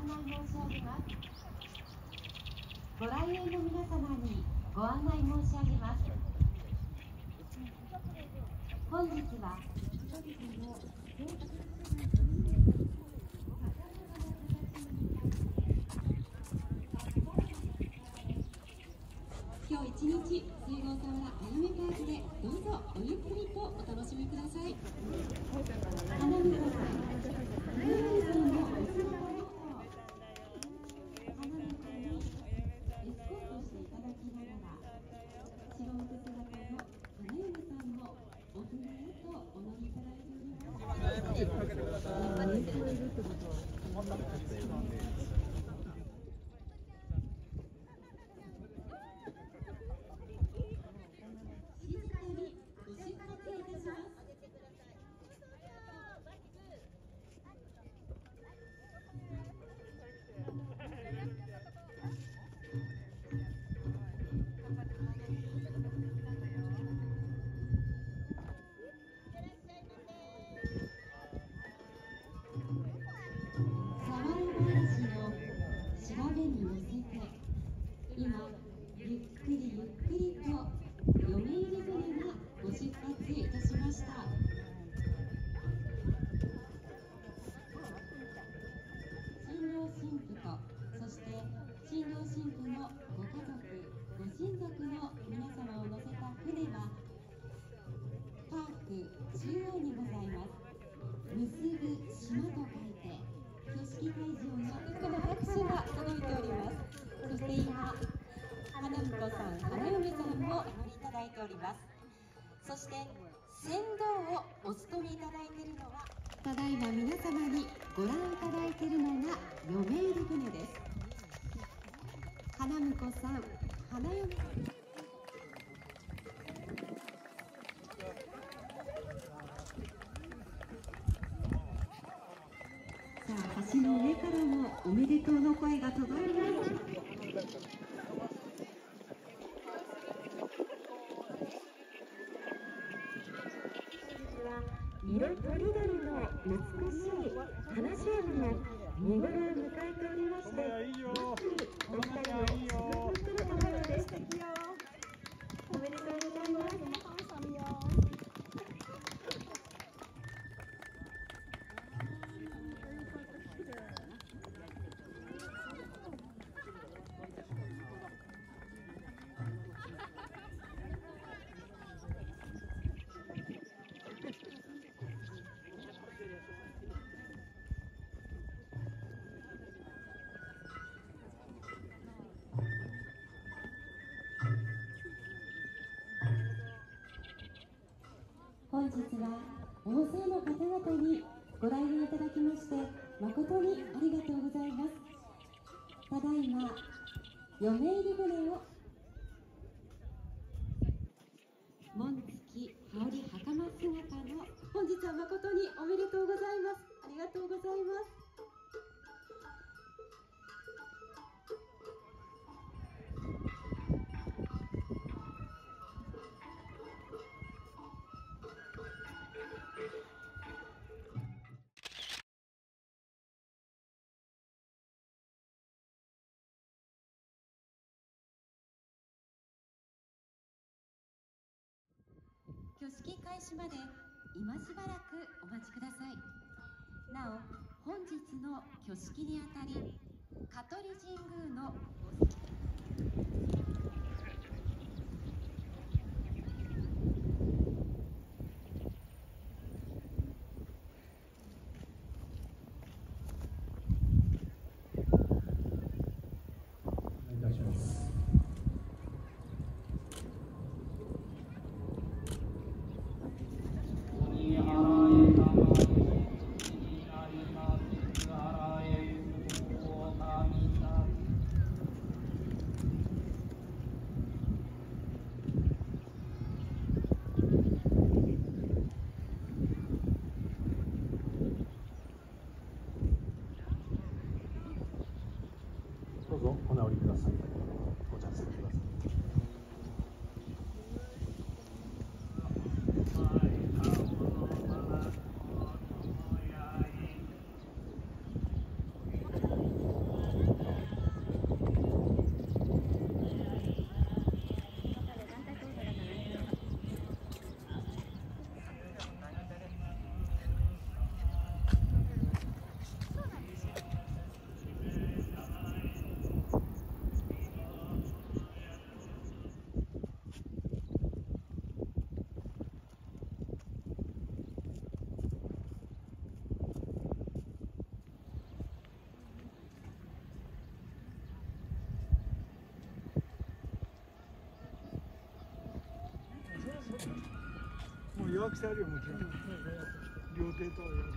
案内申し上げます。ご来園の皆様にご案内申し上げます。本日は今日一日、水郷田原あゆめパークでどうぞおゆっくりとお楽しみください。花見のそして船頭をお務めいただいているのは、ただいま皆様にご覧いただいているのが嫁入り船です。花婿さん、花嫁さん。さあ、橋の上からもおめでとうの声が届いています。色とりどりの美しい花しあぶが見頃を迎えておりまして、お二人をすぐ来るところです。おめでとうございます。本日は大勢の方々にご来園いただきまして誠にありがとうございます。ただいま嫁入り船を紋付き羽織袴姿の本日は誠におめでとうございます。ありがとうございます。挙式開始まで今しばらくお待ちください。なお、本日の挙式にあたり、香取神宮の予約してあるよ、もちろん。料亭とは予約。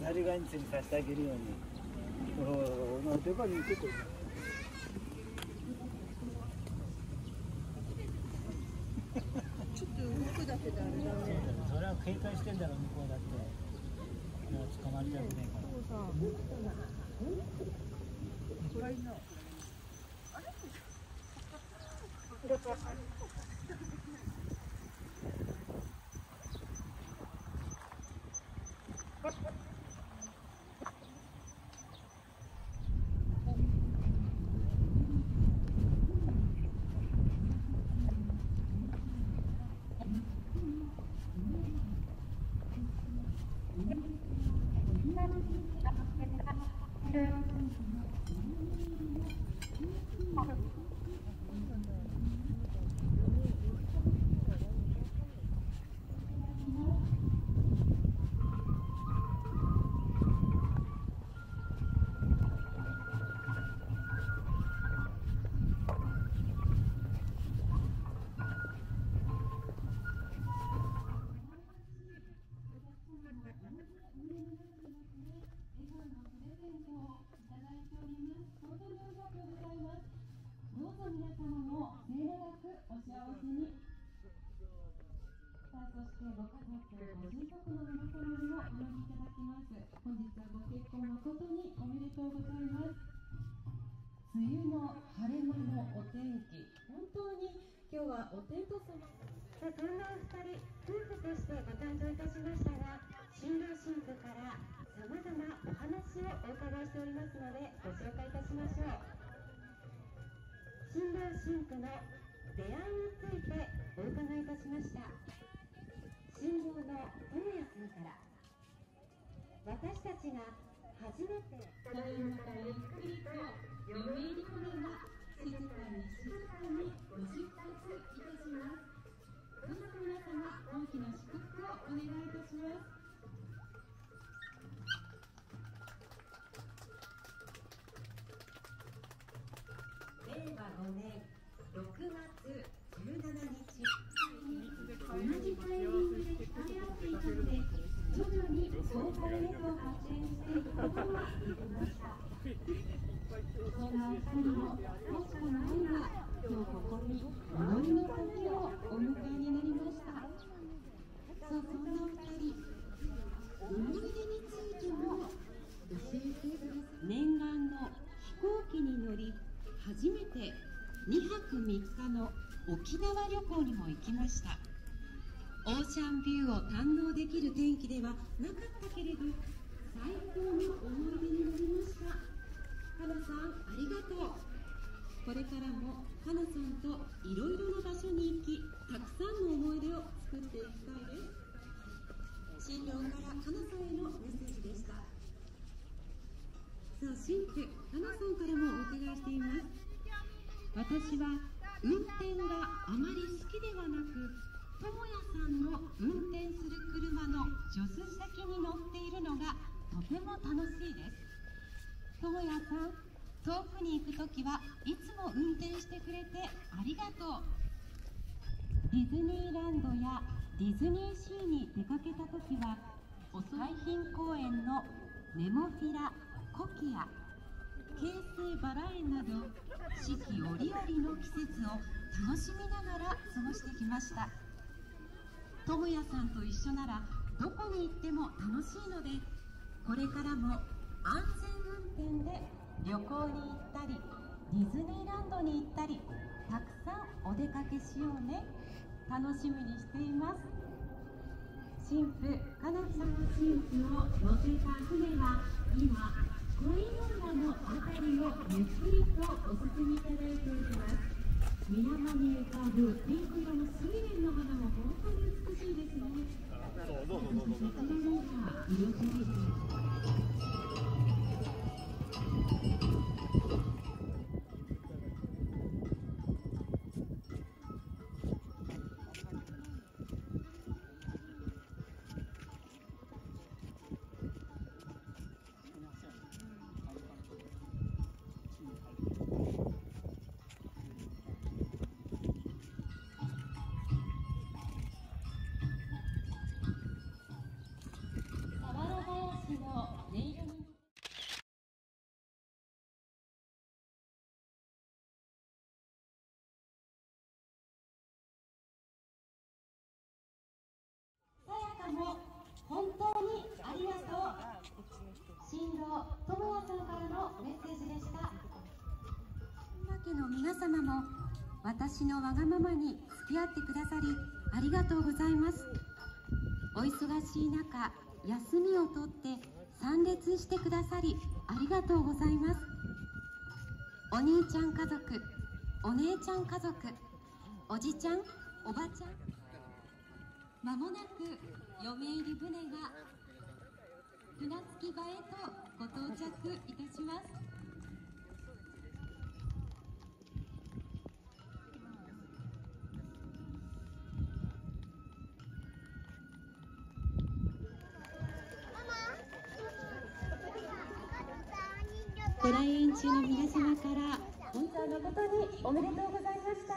ザリガニ釣りさせてあげるように。ほら、出番に行くと。ちょっと動くだけであれだね。それは警戒してんだろ、向こうだって。もう捕まりたくねえから。そうさ。これいいな。あれ。様の末永くお幸せに。さあ、そしてご家族、ご親族の皆様にもお招きいただきます。本日はご結婚誠におめでとうございます。梅雨の晴れ間のお天気、本当に今日はお天道様。さあ、こんなお二人、夫婦としてご誕生いたしましたが、新郎新婦からさまざまお話をお伺いしておりますので、ご紹介いたしましょう。新郎新婦の出会いについてお伺いいたしました。新郎の智也さんから、私たちが初めてただいまからゆっくりと嫁入りこれが静かに静かにご出発いたします。どうぞ皆様、大きな祝福をお願いいたします。令和5年6月17日、同じタイミングで伝え合っていたので、徐々に相関へと発展していくことができました。そんなお二人も確かな愛が、今日ここに思いの丈をお迎えになりました。さあ、そんなお二人、思い出についても教えてください。念願の飛行機に乗り、初めて2泊3日の沖縄旅行にも行きました。オーシャンビューを堪能できる天気ではなかったけれど、最高の思い出になりました。花さん、ありがとう。これからも花さんといろいろな場所に行き、たくさんの思い出を作っていきたいです。新郎から花さんへのメッセージでした。さあ、新婦花さんからもお伺いしています。私は運転があまり好きではなく、智也さんの運転する車の助手席に乗っているのがとても楽しいです。智也さん、遠くに行くときはいつも運転してくれてありがとう。ディズニーランドやディズニーシーに出かけたときは、海浜公園のネモフィラ、コキア、京成バラ園など四季折々の季節を楽しみながら過ごしてきました。智也さんと一緒ならどこに行っても楽しいので、これからも安全運転で旅行に行ったり、ディズニーランドに行ったり、たくさんお出かけしようね。楽しみにしています。新婦かなさんの新婦を乗せた船は今恋女のあたりをゆっくりとお進みいただいております。水面に浮かぶピンク色のスイレンの花も本当に美しいですね。本当にありがとう。新郎智也さんからのメッセージでした。本間家の皆様も私のわがままに付き合ってくださり、ありがとうございます。お忙しい中、休みを取って参列してくださり、ありがとうございます。お兄ちゃん家族、お姉ちゃん家族、おじちゃん、おばちゃん、まもなく嫁入り船が船着場へとご到着いたします。ご来園中の皆様から本当のことにおめでとうございました。